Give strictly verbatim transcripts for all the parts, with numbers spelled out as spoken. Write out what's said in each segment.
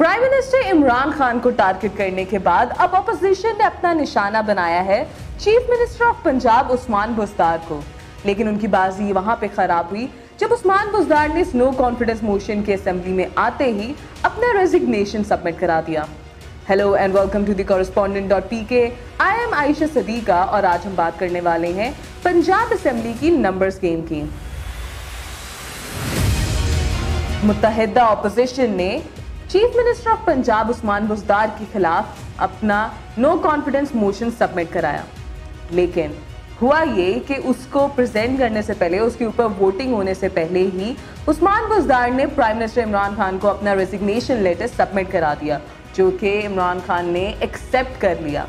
Prime minister Imran Khan को target करने के बाद अब अपोजिशन ने अपना निशाना बनाया है chief minister of Punjab Usman Buzdar को। लेकिन उनकी बाजी वहां पे खराब हुई जब उस्मान बुज़दार ने नो कॉन्फिडेंस मोशन के असेंबली में आते ही अपना रेजिग्नेशन सबमिट करा दिया। Hello and welcome to the correspondent dot P K. I am Ayesha Sadiqa और आज हम बात करने वाले हैं पंजाब असेंबली की नंबर्स गेम की। मुत्तहिदा अपोजिशन ने chief minister of Punjab Usman Buzdar के खिलाफ अपना नो कॉन्फिडेंस मोशन सबमिट कराया, लेकिन हुआ ये कि उसको प्रेजेंट करने से पहले, उसके ऊपर वोटिंग होने से पहले ही उस्मान बुज़दार ने प्राइम मिनिस्टर इमरान खान को अपना रेजिग्नेशन लेटर सबमिट करा दिया, जो कि इमरान खान ने एक्सेप्ट कर लिया।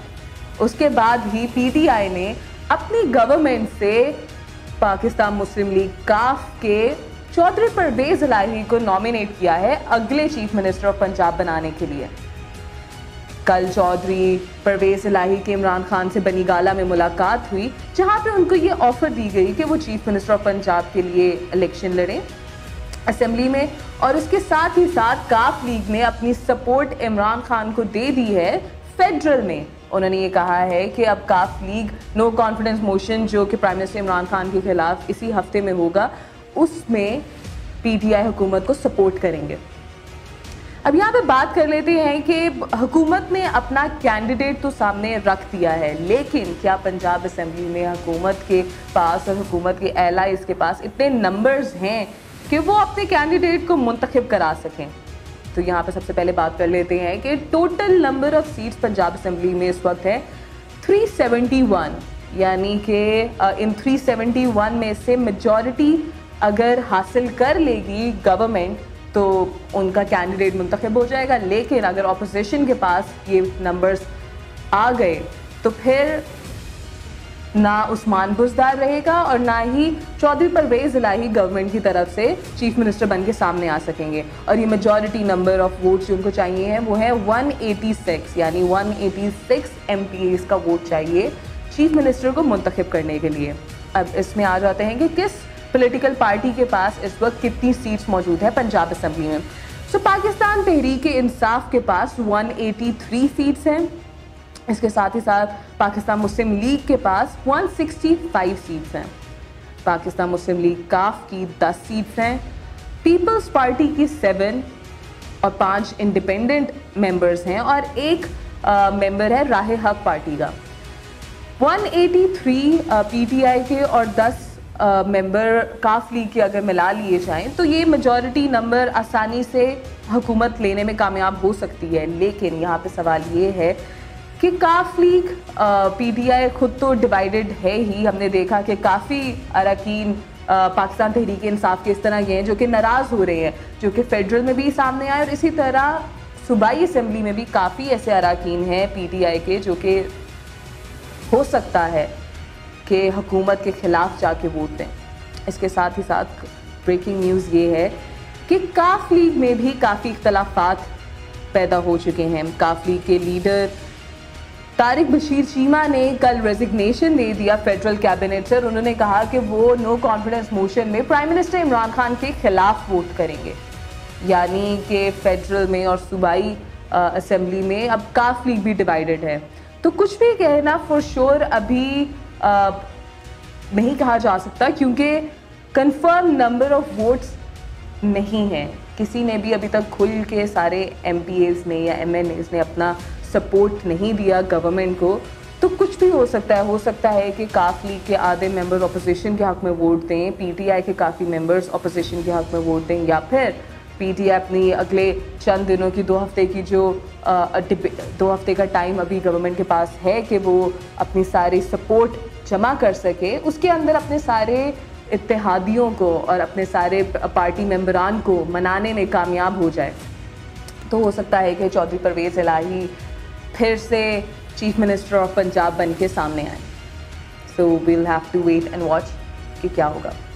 उसके बाद ही पीटीआई ने अपनी गवर्नमेंट से पाकिस्तान मुस्लिम लीग काफ के चौधरी परवेज़ इलाही को नॉमिनेट किया है अगले चीफ मिनिस्टर ऑफ पंजाब बनाने के लिए। कल चौधरी परवेज़ इलाही के इमरान खान से बनीगाला में मुलाकात हुई, जहां पे उनको ये ऑफर दी गई कि वो चीफ मिनिस्टर ऑफ पंजाब के लिए इलेक्शन लड़ें असेंबली में, और उसके साथ ही साथ काफ लीग ने अपनी सपोर्ट इमरान खान को दे दी है फेडरल में। उन्होंने ये कहा है कि अब काफ लीग नो कॉन्फिडेंस मोशन जो कि प्राइम मिनिस्टर इमरान खान के खिलाफ इसी हफ्ते में होगा, उसमें पीटीआई हुकूमत को सपोर्ट करेंगे। अब यहाँ पे बात कर लेते हैं कि हुकूमत ने अपना कैंडिडेट तो सामने रख दिया है, लेकिन क्या पंजाब असेंबली में हुकूमत के पास और हुकूमत के एलाइज के पास इतने नंबर्स हैं कि वो अपने कैंडिडेट को मुंतखब करा सकें? तो यहाँ पे सबसे पहले बात कर लेते हैं कि total number of seats Punjab assembly में इस वक्त है थ्री सेवेंटी वन, यानी कि इन थ्री सेवेंटी वन में से मेजॉरिटी अगर हासिल कर लेगी गवर्नमेंट तो उनका कैंडिडेट मुंतखब हो जाएगा, लेकिन अगर ऑपोजिशन के पास ये नंबर्स आ गए तो फिर ना उस्मान बुज़दार रहेगा और ना ही चौधरी परवेज़ इलाही गवर्नमेंट की तरफ से चीफ मिनिस्टर बन के सामने आ सकेंगे। और ये मेजॉरिटी नंबर ऑफ वोट्स जो उनको चाहिए हैं वो है वन एटी सिक्स, यानी वन एटी सिक्स एमपीज़ का वोट चाहिए चीफ मिनिस्टर को मुंतखब करने के लिए। अब इसमें आ जाते हैं कि किस पॉलिटिकल पार्टी के पास इस वक्त कितनी सीट्स मौजूद है पंजाब असेंबली में। सो so, पाकिस्तान तहरीक इंसाफ के पास वन एटी थ्री सीट्स हैं। इसके साथ ही साथ पाकिस्तान मुस्लिम लीग के पास वन सिक्सटी फाइव सीट्स हैं, पाकिस्तान मुस्लिम लीग काफ की टेन सीट्स हैं, पीपल्स पार्टी की सेवन और पांच इंडिपेंडेंट मेंबर्स हैं और एक आ, मेंबर है राह-ए-हक पार्टी का। वन एटी थ्री पीटीआई के और ten member uh, Qaf league के अगर मिला लिए जाएँ तो ये मेजॉरिटी नंबर आसानी से हुकूमत लेने में कामयाब हो सकती है। लेकिन यहाँ पे सवाल ये है कि काफ लीग पीटीआई खुद तो डिवाइडेड है ही। हमने देखा कि काफ़ी अरकान पाकिस्तान तहरीक इंसाफ के इस तरह के हैं जो कि नाराज़ हो रहे हैं, जो कि फेडरल में भी सामने आए, और इसी तरह सूबाई असम्बली में भी काफ़ी ऐसे अरकान हैं पीटीआई के जो कि हो सकता है के हुकूमत के खिलाफ जाके वोट दें। इसके साथ ही साथ ब्रेकिंग न्यूज़ ये है कि काफ लीग में भी काफ़ी इख्तलाफात पैदा हो चुके हैं। काफ लीग के लीडर तारिक बशीर चीमा ने कल रेजिग्नेशन दे दिया फेडरल कैबिनेट से। उन्होंने कहा कि वो नो कॉन्फिडेंस मोशन में प्राइम मिनिस्टर इमरान खान के खिलाफ वोट करेंगे, यानी कि फेडरल में और सूबाई असम्बली में अब काफ लीग भी डिवाइडेड है। तो कुछ भी कहना फॉर श्योर अभी Uh, नहीं कहा जा सकता, क्योंकि कंफर्म नंबर ऑफ वोट्स नहीं हैं। किसी ने भी अभी तक खुल के सारे एमपीएस ने या एमएनएस ने अपना सपोर्ट नहीं दिया गवर्नमेंट को, तो कुछ भी हो सकता है। हो सकता है कि काफ लीग के आधे मेंबर्स ऑपोजिशन के हक में वोट दें, पीटीआई के काफ़ी मेंबर्स ऑपोजिशन के हक में वोट दें, या फिर पीटीआई अपनी अगले चंद दिनों की दो हफ्ते की जो आ, दो हफ्ते का टाइम अभी गवर्नमेंट के पास है कि वो अपनी सारी सपोर्ट जमा कर सके, उसके अंदर अपने सारे इत्तेहादियों को और अपने सारे पार्टी मेंबरान को मनाने में कामयाब हो जाए। तो हो सकता है कि चौधरी परवेज़ इलाही फिर से चीफ मिनिस्टर ऑफ पंजाब बन के सामने आए। So we'll have to wait and watch कि क्या होगा।